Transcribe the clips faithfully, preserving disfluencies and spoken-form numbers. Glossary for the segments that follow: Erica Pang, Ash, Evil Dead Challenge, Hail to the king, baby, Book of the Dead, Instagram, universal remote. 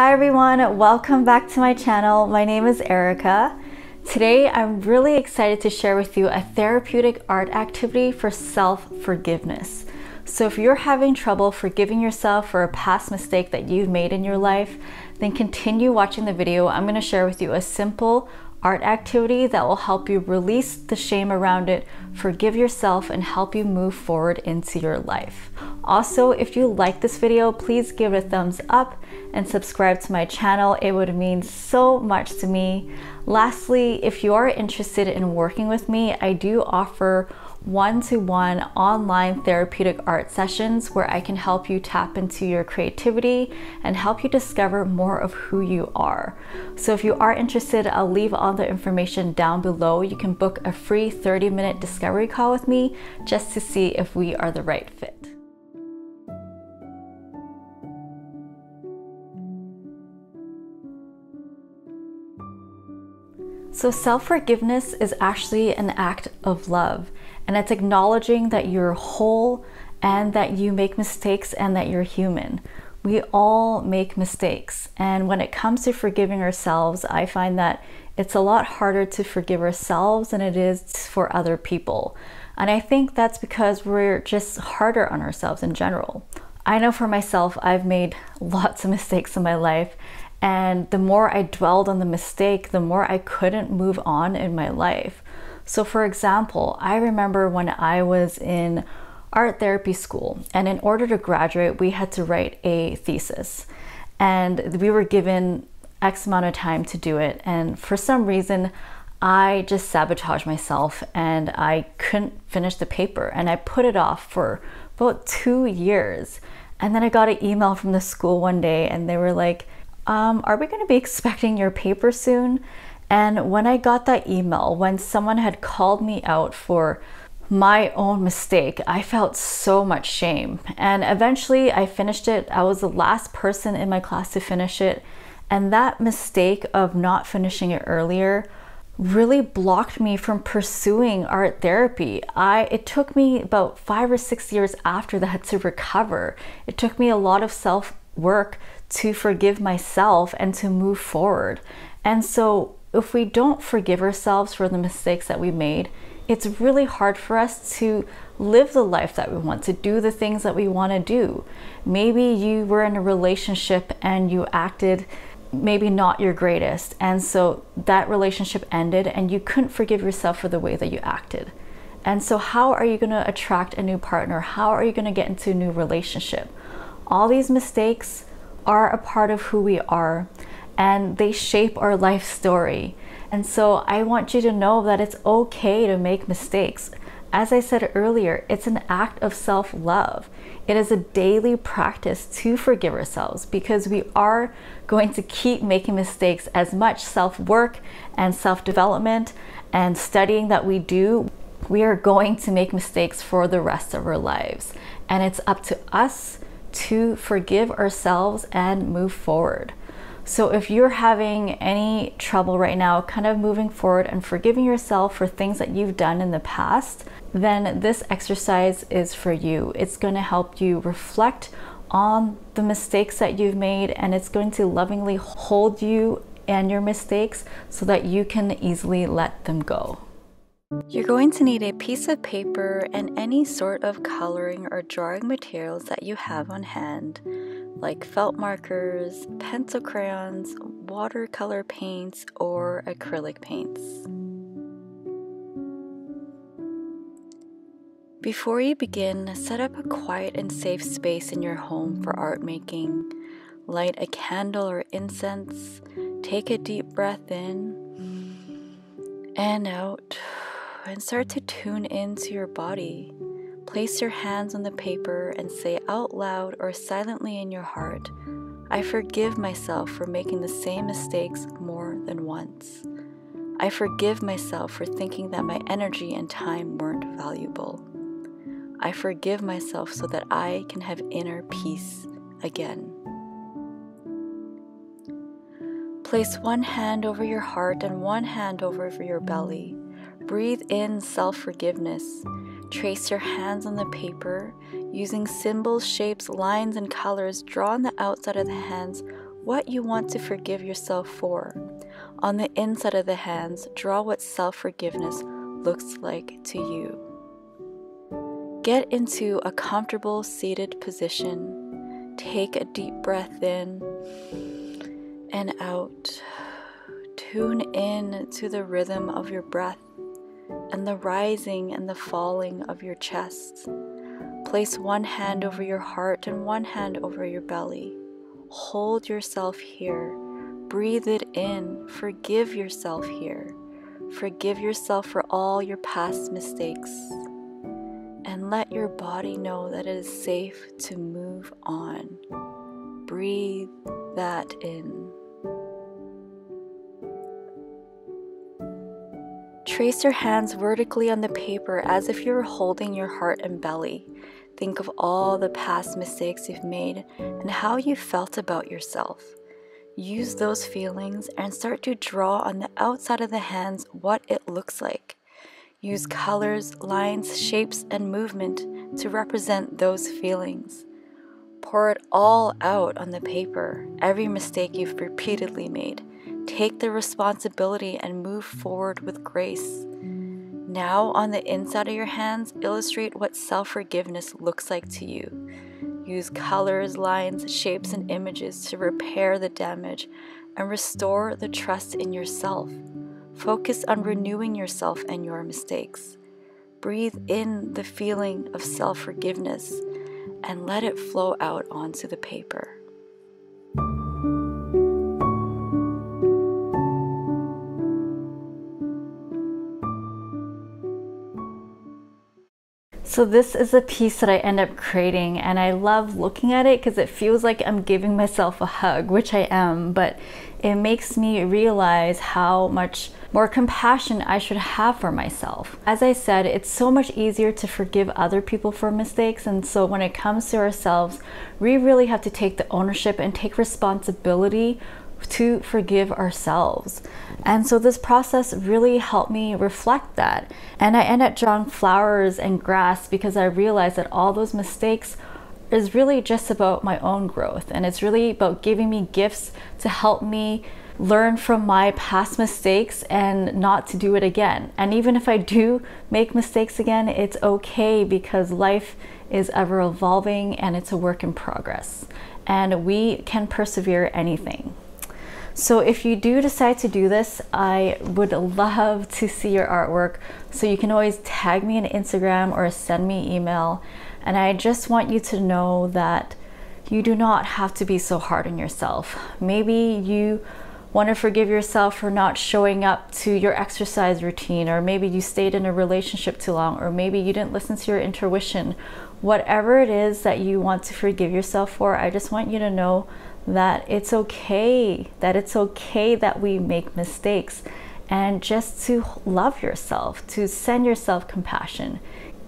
Hi everyone, welcome back to my channel. My name is Erica. Today I'm really excited to share with you a therapeutic art activity for self-forgiveness. So if you're having trouble forgiving yourself for a past mistake that you've made in your life, then continue watching the video. I'm going to share with you a simple art activity that will help you release the shame around it, forgive yourself, and help you move forward into your life. Also, if you like this video, please give it a thumbs up and subscribe to my channel. It would mean so much to me. Lastly, if you are interested in working with me, I do offer one-to-one online therapeutic art sessions where I can help you tap into your creativity and help you discover more of who you are. So if you are interested, I'll leave all the information down below. You can book a free thirty-minute discovery call with me just to see if we are the right fit. So self-forgiveness is actually an act of love, and it's acknowledging that you're whole and that you make mistakes and that you're human. We all make mistakes, and when it comes to forgiving ourselves, I find that it's a lot harder to forgive ourselves than it is for other people. And I think that's because we're just harder on ourselves in general. I know for myself, I've made lots of mistakes in my life, and the more I dwelled on the mistake, the more I couldn't move on in my life. So for example, I remember when I was in art therapy school, and in order to graduate, we had to write a thesis. And we were given X amount of time to do it. And for some reason, I just sabotaged myself and I couldn't finish the paper. And I put it off for about two years. And then I got an email from the school one day and they were like, Um, are we going to be expecting your paper soon? And when I got that email, when someone had called me out for my own mistake, I felt so much shame. And eventually I finished it. I was the last person in my class to finish it. And that mistake of not finishing it earlier really blocked me from pursuing art therapy. I, it took me about five or six years after that to recover. It took me a lot of self-work to forgive myself and to move forward. And so if we don't forgive ourselves for the mistakes that we made, it's really hard for us to live the life that we want, to do the things that we want to do. Maybe you were in a relationship and you acted maybe not your greatest, and so that relationship ended and you couldn't forgive yourself for the way that you acted. And so how are you going to attract a new partner? How are you going to get into a new relationship? All these mistakes are a part of who we are, and they shape our life story. And so I want you to know that it's okay to make mistakes. As I said earlier, it's an act of self-love. It is a daily practice to forgive ourselves because we are going to keep making mistakes. As much self-work and self-development and studying that we do, we are going to make mistakes for the rest of our lives. And it's up to us to forgive ourselves and move forward. So if you're having any trouble right now kind of moving forward and forgiving yourself for things that you've done in the past, then this exercise is for you. It's going to help you reflect on the mistakes that you've made, and it's going to lovingly hold you and your mistakes so that you can easily let them go. You're going to need a piece of paper and any sort of coloring or drawing materials that you have on hand, like felt markers, pencil crayons, watercolor paints, or acrylic paints. Before you begin, set up a quiet and safe space in your home for art making. Light a candle or incense, take a deep breath in and out, and start to tune into your body. Place your hands on the paper and say out loud or silently in your heart, I forgive myself for making the same mistakes more than once. I forgive myself for thinking that my energy and time weren't valuable. I forgive myself so that I can have inner peace again. Place one hand over your heart and one hand over your belly. Breathe in self-forgiveness. Trace your hands on the paper using symbols, shapes, lines, and colors drawn on the outside of the hands what you want to forgive yourself for. On the inside of the hands, draw what self-forgiveness looks like to you. Get into a comfortable seated position. Take a deep breath in and out. Tune in to the rhythm of your breath and the rising and the falling of your chest. Place one hand over your heart and one hand over your belly. Hold yourself here. Breathe it in. Forgive yourself here. Forgive yourself for all your past mistakes. And let your body know that it is safe to move on. Breathe that in. Trace your hands vertically on the paper as if you were holding your heart and belly. Think of all the past mistakes you've made and how you felt about yourself. Use those feelings and start to draw on the outside of the hands what it looks like. Use colors, lines, shapes, and movement to represent those feelings. Pour it all out on the paper, every mistake you've repeatedly made. Take the responsibility and move forward with grace. Now, on the inside of your hands, illustrate what self-forgiveness looks like to you. Use colors, lines, shapes, and images to repair the damage and restore the trust in yourself. Focus on renewing yourself and your mistakes. Breathe in the feeling of self-forgiveness and let it flow out onto the paper. So this is a piece that I end up creating, and I love looking at it because it feels like I'm giving myself a hug, which I am, but it makes me realize how much more compassion I should have for myself. As I said, it's so much easier to forgive other people for mistakes, and so when it comes to ourselves, we really have to take the ownership and take responsibility to forgive ourselves. And so this process really helped me reflect that. And I end up drawing flowers and grass because I realized that all those mistakes is really just about my own growth. And it's really about giving me gifts to help me learn from my past mistakes and not to do it again. And even if I do make mistakes again, it's okay because life is ever evolving and it's a work in progress. And we can persevere anything. So if you do decide to do this, I would love to see your artwork. So you can always tag me on Instagram or send me email. And I just want you to know that you do not have to be so hard on yourself. Maybe you want to forgive yourself for not showing up to your exercise routine, or maybe you stayed in a relationship too long, or maybe you didn't listen to your intuition. Whatever it is that you want to forgive yourself for, I just want you to know that it's okay, that it's okay that we make mistakes, and just to love yourself, to send yourself compassion.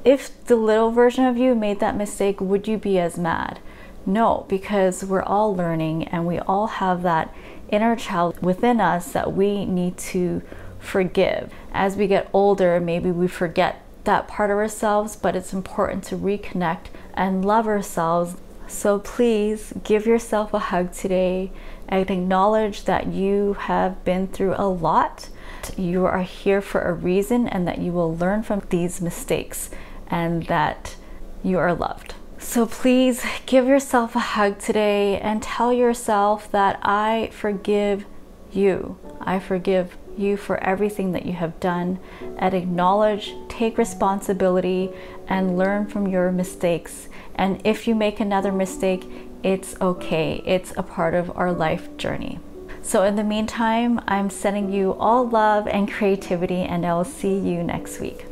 If the little version of you made that mistake, would you be as mad? No, because we're all learning and we all have that inner child within us that we need to forgive. As we get older, maybe we forget that part of ourselves, but it's important to reconnect and love ourselves. So please give yourself a hug today and acknowledge that you have been through a lot. You are here for a reason, and that you will learn from these mistakes, and that you are loved. So please give yourself a hug today and tell yourself that I forgive you. I forgive you for everything that you have done, and acknowledge, take responsibility, and learn from your mistakes. And if you make another mistake, it's okay. It's a part of our life journey. So in the meantime, I'm sending you all love and creativity, and I'll see you next week.